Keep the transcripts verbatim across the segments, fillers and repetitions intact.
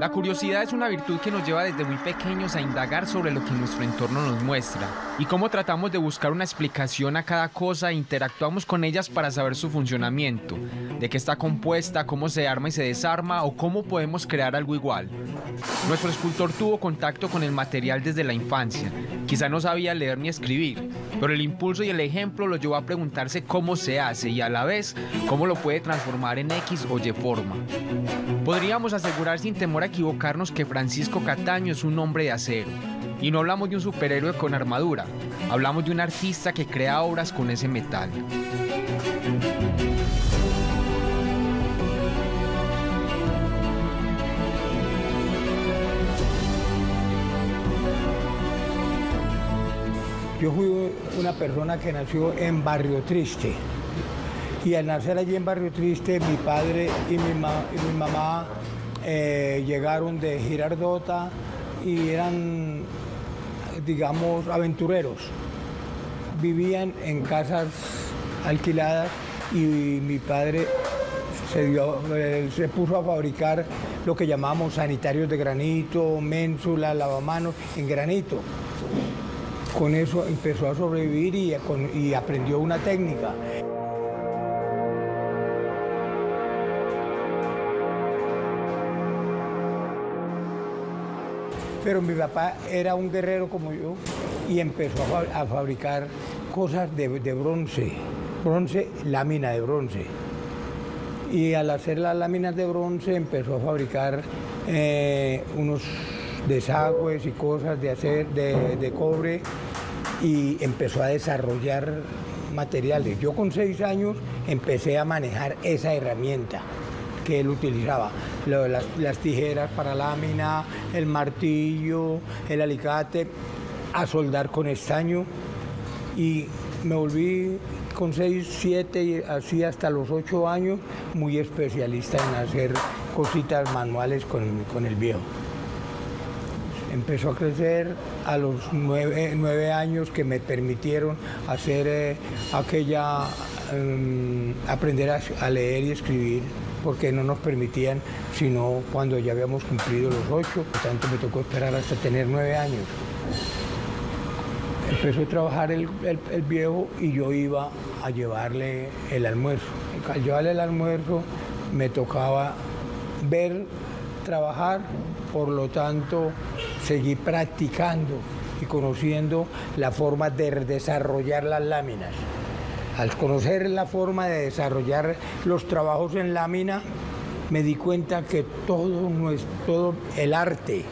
La curiosidad es una virtud que nos lleva desde muy pequeños a indagar sobre lo que nuestro entorno nos muestra y cómo tratamos de buscar una explicación a cada cosa e interactuamos con ellas para saber su funcionamiento, de qué está compuesta, cómo se arma y se desarma o cómo podemos crear algo igual. Nuestro escultor tuvo contacto con el material desde la infancia, quizá no sabía leer ni escribir, pero el impulso y el ejemplo lo llevó a preguntarse cómo se hace y a la vez cómo lo puede transformar en X o Y forma. Podríamos asegurar sin temor a equivocarnos que Francisco Cataño es un hombre de acero. Y no hablamos de un superhéroe con armadura, hablamos de un artista que crea obras con ese metal. Yo fui una persona que nació en Barrio Triste. Y al nacer allí en Barrio Triste, mi padre y mi, ma y mi mamá eh, llegaron de Girardota y eran, digamos, aventureros. Vivían en casas alquiladas y mi padre se, dio, eh, se puso a fabricar lo que llamamos sanitarios de granito, ménsulas, lavamanos en granito. Con eso empezó a sobrevivir y, con, y aprendió una técnica. Pero mi papá era un guerrero como yo y empezó a fabricar cosas de, de bronce, bronce, lámina de bronce. Y al hacer las láminas de bronce empezó a fabricar eh, unos desagües y cosas de, hacer, de, de cobre y empezó a desarrollar materiales. Yo con seis años empecé a manejar esa herramienta que él utilizaba, las, las tijeras para lámina, el martillo, el alicate, a soldar con estaño y me volví con seis, siete y así hasta los ocho años muy especialista en hacer cositas manuales con, con el viejo. Empezó a crecer a los nueve, nueve años que me permitieron hacer eh, aquella, eh, aprender a, a leer y escribir, porque no nos permitían sino cuando ya habíamos cumplido los ocho, por tanto me tocó esperar hasta tener nueve años. Empezó a trabajar el, el, el viejo y yo iba a llevarle el almuerzo. Al llevarle el almuerzo me tocaba ver trabajar, por lo tanto seguí practicando y conociendo la forma de desarrollar las láminas. Al conocer la forma de desarrollar los trabajos en lámina, me di cuenta que todo, nuestro, todo el arte,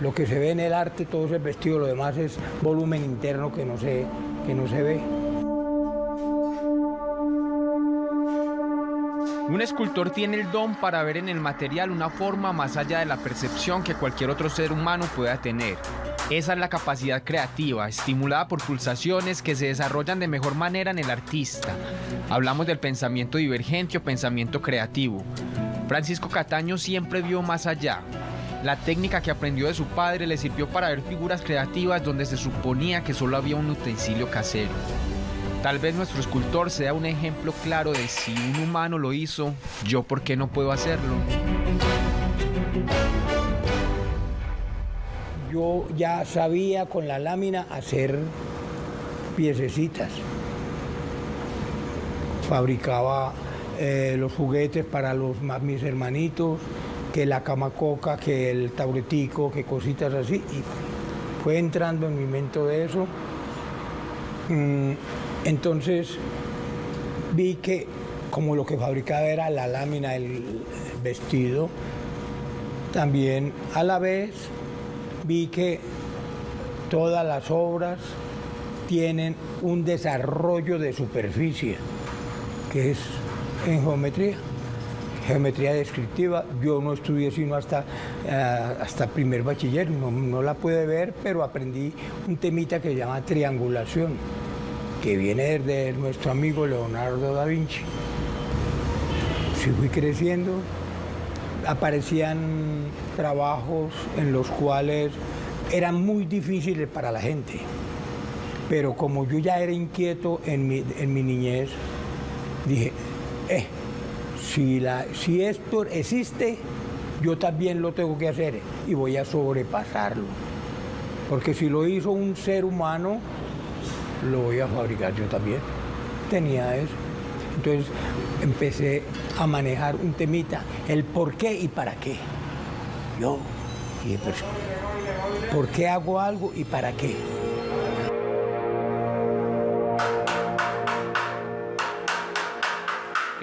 lo que se ve en el arte, todo ese vestido, lo demás es volumen interno que no se, que no se ve. Un escultor tiene el don para ver en el material una forma más allá de la percepción que cualquier otro ser humano pueda tener. Esa es la capacidad creativa, estimulada por pulsaciones que se desarrollan de mejor manera en el artista. Hablamos del pensamiento divergente o pensamiento creativo. Francisco Cataño siempre vio más allá. La técnica que aprendió de su padre le sirvió para ver figuras creativas donde se suponía que solo había un utensilio casero. Tal vez nuestro escultor sea un ejemplo claro de si un humano lo hizo, yo por qué no puedo hacerlo. Yo ya sabía con la lámina hacer piececitas. Fabricaba eh, los juguetes para los más mis hermanitos, que la camacoca, que el tauretico, que cositas así. Y fue entrando en mi mente de eso. Entonces vi que como lo que fabricaba era la lámina, el vestido, también a la vez vi que todas las obras tienen un desarrollo de superficie, que es en geometría, geometría descriptiva. Yo no estudié sino hasta, uh, hasta primer bachiller, no, no la pude ver, pero aprendí un temita que se llama triangulación, que viene de nuestro amigo Leonardo da Vinci. Si fui creciendo, aparecían trabajos en los cuales eran muy difíciles para la gente, pero como yo ya era inquieto en mi, en mi niñez, dije, eh, si, la, si esto existe, yo también lo tengo que hacer y voy a sobrepasarlo. Porque si lo hizo un ser humano, lo voy a fabricar yo también. Tenía eso. Entonces empecé a manejar un temita, el por qué y para qué. Yo dije, pues, ¿por qué hago algo y para qué?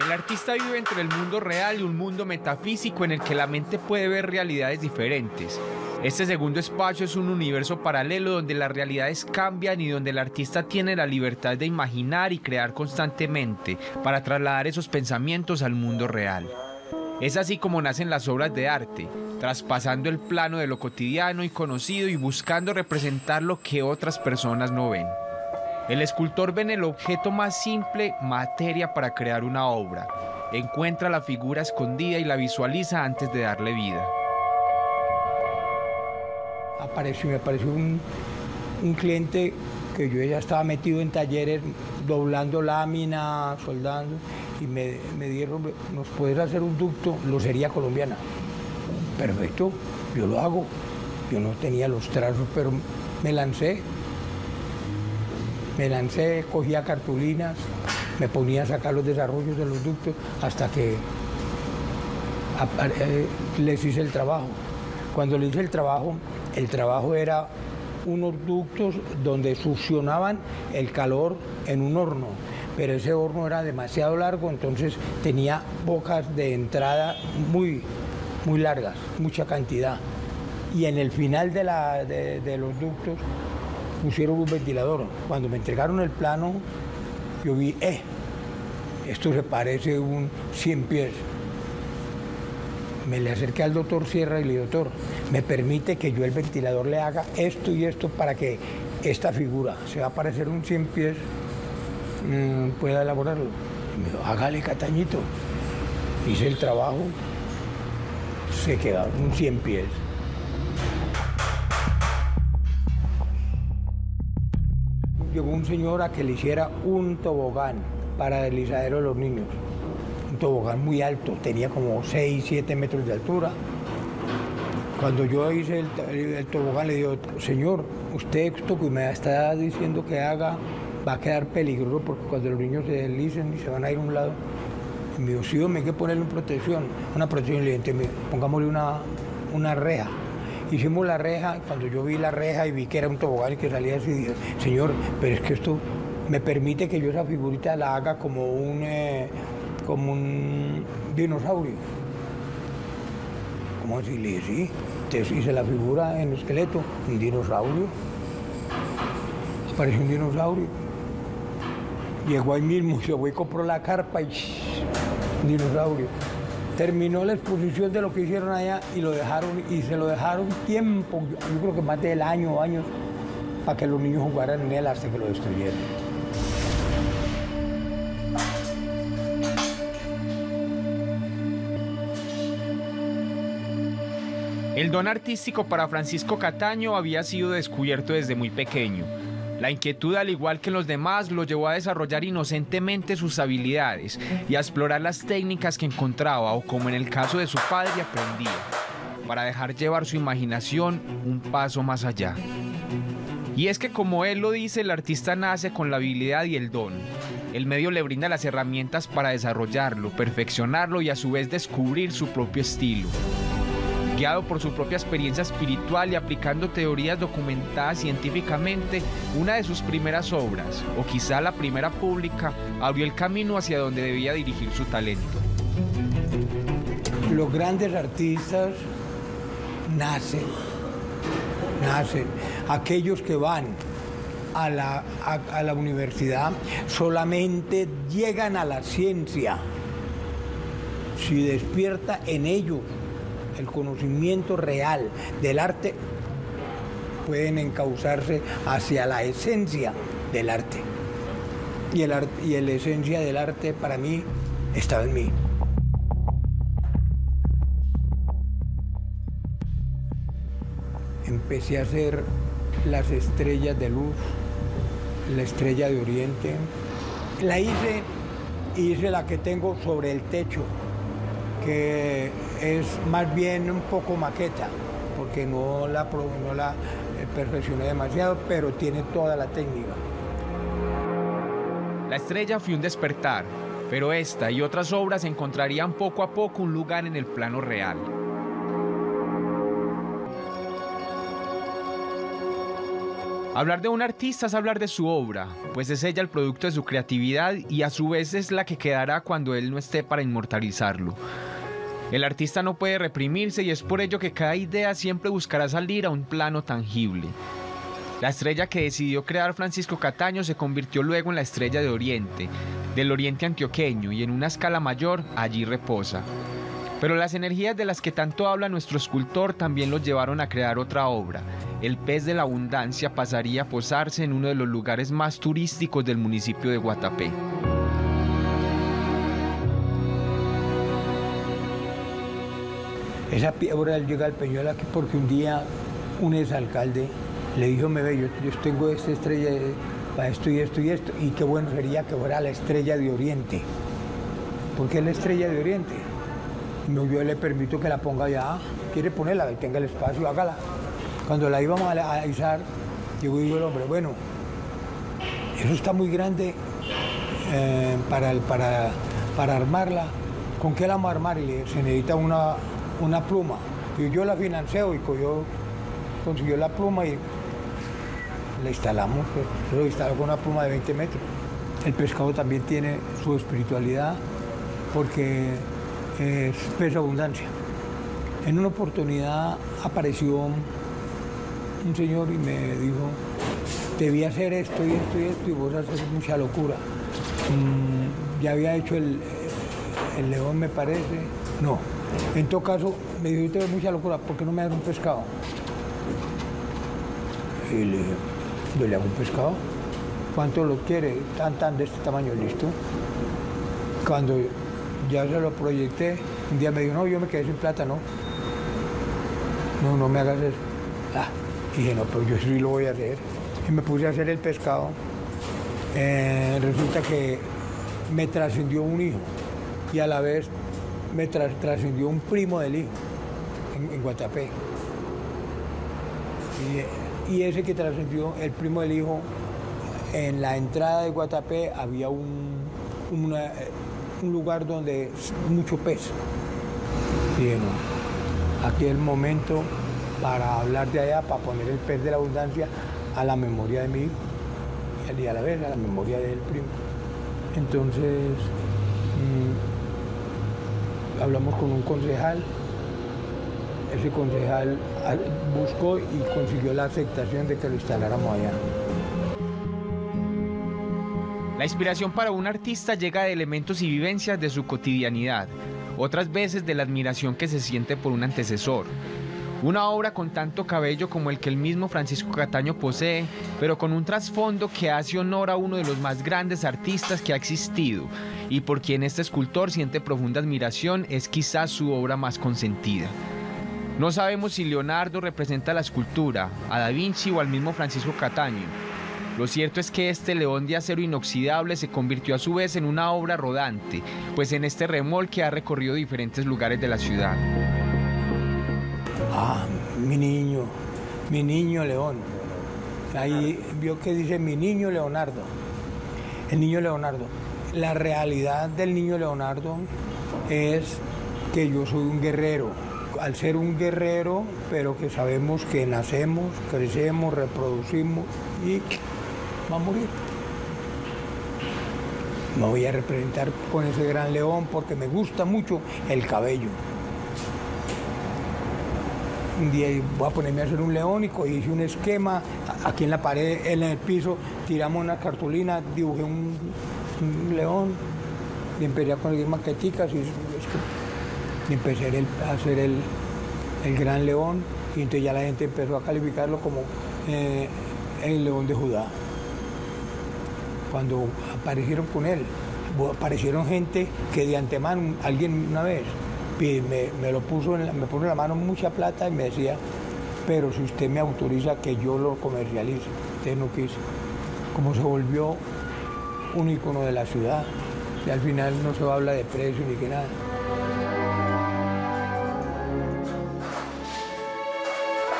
El artista vive entre el mundo real y un mundo metafísico en el que la mente puede ver realidades diferentes. Este segundo espacio es un universo paralelo donde las realidades cambian y donde el artista tiene la libertad de imaginar y crear constantemente para trasladar esos pensamientos al mundo real. Es así como nacen las obras de arte, traspasando el plano de lo cotidiano y conocido y buscando representar lo que otras personas no ven. El escultor ve en el objeto más simple materia para crear una obra. Encuentra la figura escondida y la visualiza antes de darle vida. Apareció, me apareció un, un cliente que yo ya estaba metido en talleres, doblando lámina, soldando, y me, me dieron, ¿nos puedes hacer un ducto? Losería colombiana. Perfecto, yo lo hago. Yo no tenía los trazos, pero me lancé. Me lancé, cogía cartulinas, me ponía a sacar los desarrollos de los ductos hasta que les hice el trabajo. Cuando le hice el trabajo, el trabajo era unos ductos donde succionaban el calor en un horno, pero ese horno era demasiado largo, entonces tenía bocas de entrada muy, muy largas, mucha cantidad. Y en el final de, la, de, de los ductos, pusieron un ventilador. Cuando me entregaron el plano, yo vi, eh, esto se parece a un cien pies. Me le acerqué al doctor Sierra y le dije, doctor, me permite que yo el ventilador le haga esto y esto para que esta figura, se va a parecer un cien pies, mmm, pueda elaborarlo. Y me dijo, hágale, Catañito. Hice el trabajo, se quedaron un cien pies. Llegó un señor a que le hiciera un tobogán para deslizadero de los niños. Un tobogán muy alto, tenía como seis, siete metros de altura. Cuando yo hice el, el, el tobogán, le digo, señor, usted esto que me está diciendo que haga va a quedar peligroso porque cuando los niños se deslicen y se van a ir a un lado. Y me dijo, sí, me hay que ponerle una protección, una protección. Le dije, pongámosle una, una reja. Hicimos la reja, cuando yo vi la reja y vi que era un tobogán y que salía así, dije, señor, pero es que esto me permite que yo esa figurita la haga como un, eh, como un dinosaurio. ¿Cómo así? Le dije, sí, entonces hice la figura en esqueleto, un dinosaurio. Apareció un dinosaurio. Llegó ahí mismo, se fue y compró la carpa y un dinosaurio. Terminó la exposición de lo que hicieron allá y lo dejaron, y se lo dejaron tiempo, yo, yo creo que más del año o años, para que los niños jugaran en él hasta que lo destruyeron. El don artístico para Francisco Cataño había sido descubierto desde muy pequeño. La inquietud, al igual que los demás, lo llevó a desarrollar inocentemente sus habilidades y a explorar las técnicas que encontraba o, como en el caso de su padre, aprendía, para dejar llevar su imaginación un paso más allá. Y es que, como él lo dice, el artista nace con la habilidad y el don. El medio le brinda las herramientas para desarrollarlo, perfeccionarlo y a su vez descubrir su propio estilo. Guiado por su propia experiencia espiritual y aplicando teorías documentadas científicamente, una de sus primeras obras, o quizá la primera pública, abrió el camino hacia donde debía dirigir su talento. Los grandes artistas nacen, nacen. Aquellos que van a la, a, a la universidad solamente llegan a la ciencia. Si despierta en ellos el conocimiento real del arte, pueden encauzarse hacia la esencia del arte. Y, el art- y la esencia del arte para mí estaba en mí. Empecé a hacer las estrellas de luz, la estrella de oriente. La hice, hice la que tengo sobre el techo. que es más bien un poco maqueta, porque no la, no la perfeccioné demasiado, pero tiene toda la técnica. La estrella fue un despertar, pero esta y otras obras encontrarían poco a poco un lugar en el plano real. Hablar de un artista es hablar de su obra, pues es ella el producto de su creatividad y a su vez es la que quedará cuando él no esté para inmortalizarlo. El artista no puede reprimirse y es por ello que cada idea siempre buscará salir a un plano tangible. La estrella que decidió crear Francisco Cataño se convirtió luego en la estrella de Oriente, del Oriente antioqueño, y en una escala mayor allí reposa. Pero las energías de las que tanto habla nuestro escultor también los llevaron a crear otra obra. El pez de la abundancia pasaría a posarse en uno de los lugares más turísticos del municipio de Guatapé. Esa obra llega al Peñol aquí porque un día un exalcalde le dijo: me ve, yo, yo tengo esta estrella para esto y esto y esto, y qué bueno sería que fuera la estrella de Oriente. ¿Por qué la estrella de Oriente? No, yo le permito que la ponga allá. Quiere ponerla, que tenga el espacio, hágala. Cuando la íbamos a izar, digo yo al hombre, bueno, eso está muy grande eh, para, el, para, para armarla. ¿Con qué la vamos a armar? Y le, se necesita una, una pluma. Y yo la financeo, y yo consiguió la pluma y la instalamos. Pues, lo instaló con una pluma de veinte metros. El pescado también tiene su espiritualidad, porque es pez abundancia. En una oportunidad apareció un señor y me dijo: te vi hacer esto y esto y esto y vos haces mucha locura. Mm, ya había hecho el, el león, me parece. No, en todo caso me dijo: te ves mucha locura, ¿por qué no me das un pescado? Y le dije: yo le hago un pescado. ¿Cuánto lo quiere? Tan, tan, de este tamaño, listo. Cuando ya se lo proyecté, un día me dijo: no, yo me quedé sin plata, no. No, no me hagas eso. Ah, dije: no, pero yo sí lo voy a hacer. Y me puse a hacer el pescado. Eh, resulta que me trascendió un hijo y a la vez me tra trascendió un primo del hijo en, en Guatapé. Y, y ese que trascendió, el primo del hijo, en la entrada de Guatapé había un... Una, un lugar donde es mucho pez. Bien, aquí es el momento para hablar de allá, para poner el pez de la abundancia a la memoria de mi hijo y a la vez a la memoria del primo. Entonces mmm, hablamos con un concejal. Ese concejal buscó y consiguió la aceptación de que lo instaláramos allá. La inspiración para un artista llega de elementos y vivencias de su cotidianidad, otras veces de la admiración que se siente por un antecesor. Una obra con tanto cabello como el que el mismo Francisco Cataño posee, pero con un trasfondo que hace honor a uno de los más grandes artistas que ha existido, y por quien este escultor siente profunda admiración, es quizás su obra más consentida. No sabemos si Leonardo representa la escultura, a Da Vinci o al mismo Francisco Cataño. Lo cierto es que este león de acero inoxidable se convirtió a su vez en una obra rodante, pues en este remolque ha recorrido diferentes lugares de la ciudad. Ah, mi niño, mi niño León. Ahí vio que dice mi niño Leonardo, el niño Leonardo. La realidad del niño Leonardo es que yo soy un guerrero. Al ser un guerrero, pero que sabemos que nacemos, crecemos, reproducimos y va a morir. Me voy a representar con ese gran león porque me gusta mucho el cabello. Un día voy a ponerme a hacer un león y hice un esquema. Aquí en la pared, en el piso, tiramos una cartulina, dibujé un, un león y empecé a conseguir maqueticas y, y empecé el, a hacer el, el gran león. Y entonces ya la gente empezó a calificarlo como eh, el león de Judá. Cuando aparecieron con él, aparecieron gente que de antemano, alguien una vez, me, me lo puso en la, me puso en la mano mucha plata y me decía, pero si usted me autoriza que yo lo comercialice. Usted no quiso. Como se volvió un ícono de la ciudad, y al final no se habla de precio ni que nada.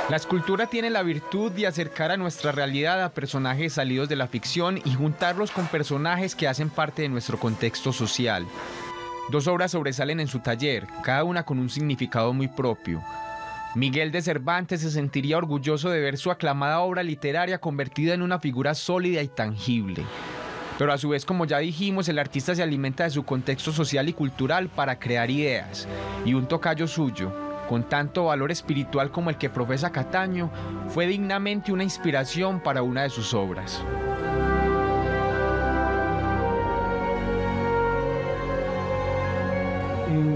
La escultura tiene la virtud de acercar a nuestra realidad a personajes salidos de la ficción y juntarlos con personajes que hacen parte de nuestro contexto social. Dos obras sobresalen en su taller, cada una con un significado muy propio. Miguel de Cervantes se sentiría orgulloso de ver su aclamada obra literaria convertida en una figura sólida y tangible. Pero a su vez, como ya dijimos, el artista se alimenta de su contexto social y cultural para crear ideas. Y un tocayo suyo, con tanto valor espiritual como el que profesa Cataño, fue dignamente una inspiración para una de sus obras.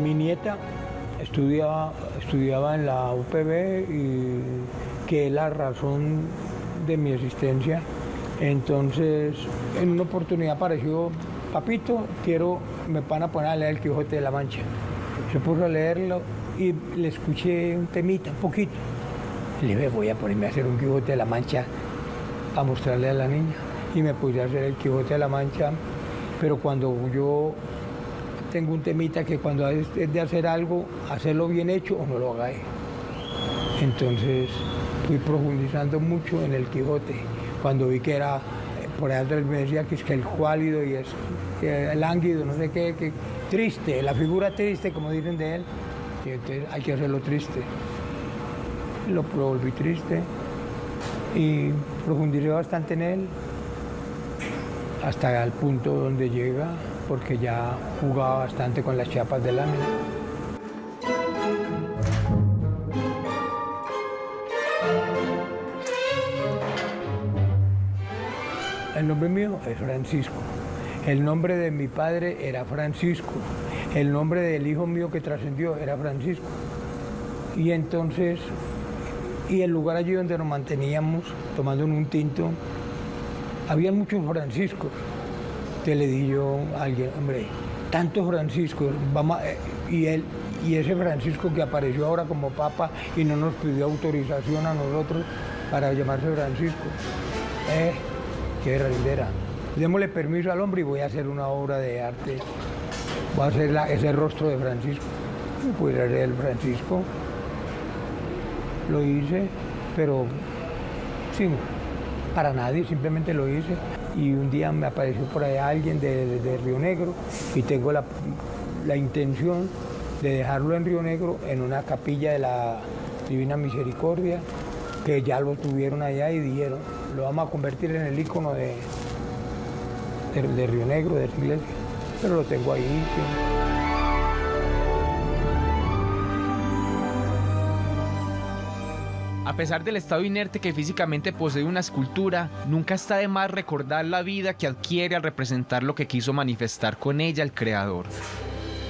Mi nieta estudiaba, estudiaba en la U P B, y que es la razón de mi existencia. Entonces, en una oportunidad apareció: papito, quiero, me van a poner a leer el Quijote de la Mancha. Se puso a leerlo y le escuché un temita, un poquito. Le dije, voy a ponerme a hacer un Quijote de la Mancha a mostrarle a la niña. Y me puse a hacer el Quijote de la Mancha, pero cuando yo tengo un temita que cuando es de hacer algo, hacerlo bien hecho o no lo hagáis. Entonces, fui profundizando mucho en el Quijote. Cuando vi que era, por allá me decía que es que el cuálido y es el lánguido, no sé qué, que triste, la figura triste, como dicen de él, y entonces hay que hacerlo triste. Lo volví triste y profundicé bastante en él hasta el punto donde llega, porque ya jugaba bastante con las chapas de lámina. El nombre mío es Francisco, el nombre de mi padre era Francisco, el nombre del hijo mío que trascendió era Francisco. Y entonces, y el lugar allí donde nos manteníamos, tomando un tinto, había muchos Franciscos. Entonces le dije yo a alguien, hombre, tantos Franciscos, vamos a, y, él, y ese Francisco que apareció ahora como papa y no nos pidió autorización a nosotros para llamarse Francisco. Eh, Qué realidad. Démosle permiso al hombre y voy a hacer una obra de arte. Voy a hacer la, ese rostro de Francisco. Voy a hacer el Francisco. Lo hice, pero sí, para nadie, simplemente lo hice. Y un día me apareció por allá alguien de, de, de Río Negro y tengo la, la intención de dejarlo en Río Negro en una capilla de la Divina Misericordia, que ya lo tuvieron allá y dijeron, lo vamos a convertir en el ícono de, de, de Río Negro, de esa iglesia, pero lo tengo ahí. Sí. A pesar del estado inerte que físicamente posee una escultura, nunca está de más recordar la vida que adquiere al representar lo que quiso manifestar con ella el creador.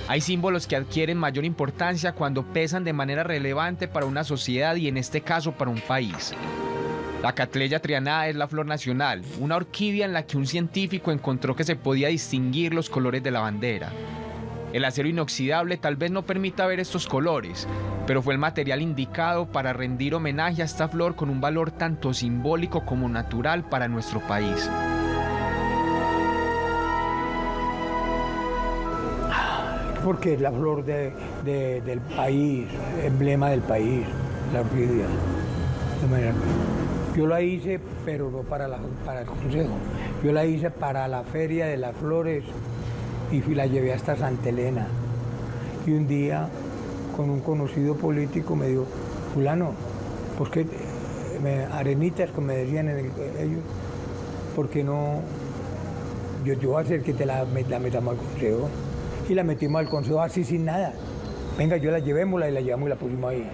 Hay símbolos que adquieren mayor importancia cuando pesan de manera relevante para una sociedad y en este caso para un país. La Cattleya trianae es la flor nacional, una orquídea en la que un científico encontró que se podía distinguir los colores de la bandera. El acero inoxidable tal vez no permita ver estos colores, pero fue el material indicado para rendir homenaje a esta flor con un valor tanto simbólico como natural para nuestro país. Porque es la flor de, de, del país, emblema del país, la orquídea. De manera, yo la hice, pero no para, la, para el Consejo. Yo la hice para la Feria de las Flores y la llevé hasta Santa Elena. Y un día, con un conocido político, me dijo, fulano, pues que me, arenitas, como me decían en el, ellos, ¿por qué no? Yo, yo voy a hacer que te la, la metamos al Consejo. Y la metimos al Consejo así sin nada. Venga, yo la llevémosla y la llevamos y la pusimos ahí.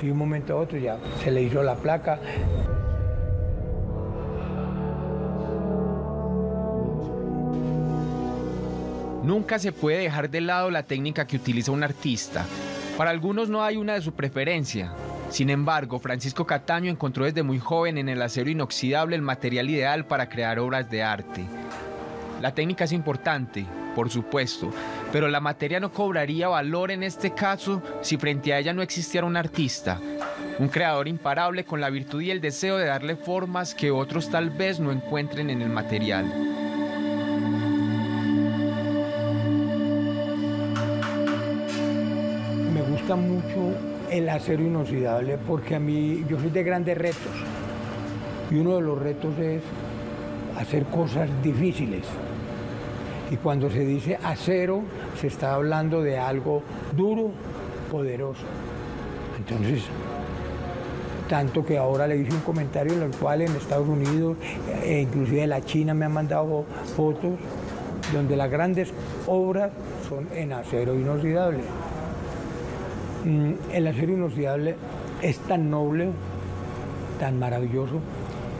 Y de un momento a otro ya se le hizo la placa. Nunca se puede dejar de lado la técnica que utiliza un artista. Para algunos no hay una de su preferencia. Sin embargo, Francisco Cataño encontró desde muy joven en el acero inoxidable el material ideal para crear obras de arte. La técnica es importante, por supuesto, pero la materia no cobraría valor en este caso si frente a ella no existiera un artista, un creador imparable con la virtud y el deseo de darle formas que otros tal vez no encuentren en el material. Me gusta mucho El acero inoxidable, porque a mí, yo soy de grandes retos, y uno de los retos es hacer cosas difíciles. Y cuando se dice acero, se está hablando de algo duro, poderoso. Entonces, tanto que ahora le hice un comentario en el cual en Estados Unidos, e inclusive en la China, me han mandado fotos donde las grandes obras son en acero inoxidable. El acero inoxidable es tan noble, tan maravilloso,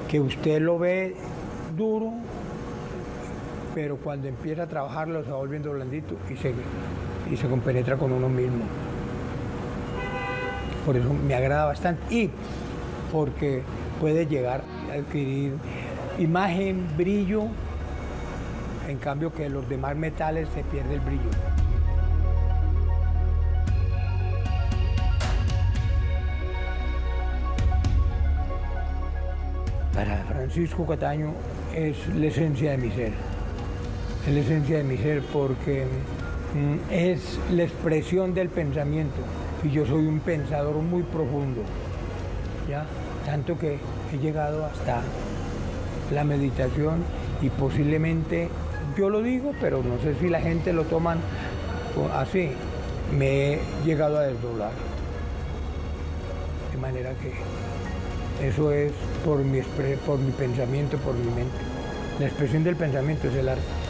que usted lo ve duro, pero cuando empieza a trabajarlo se va volviendo blandito y se, y se compenetra con uno mismo. Por eso me agrada bastante, y porque puede llegar a adquirir imagen, brillo, en cambio que los demás metales se pierde el brillo. Para Francisco Cataño es la esencia de mi ser, es la esencia de mi ser porque es la expresión del pensamiento, y yo soy un pensador muy profundo, ¿ya? Tanto que he llegado hasta la meditación, y posiblemente, yo lo digo, pero no sé si la gente lo toman así, me he llegado a desdoblar, de manera que... eso es por mi, por mi pensamiento, por mi mente. La expresión del pensamiento es el arte.